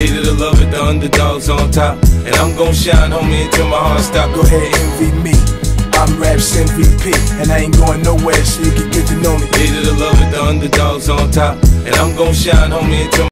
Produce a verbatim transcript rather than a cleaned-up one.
Hated to love it, the underdog's on top. And I'm gon' shine, homie, until my heart stop. Go ahead, envy me. I'm Raps M V P, and I ain't going nowhere, so you can get to know me. Hated to love it, the underdog's on top. And I'm gon' shine, homie, until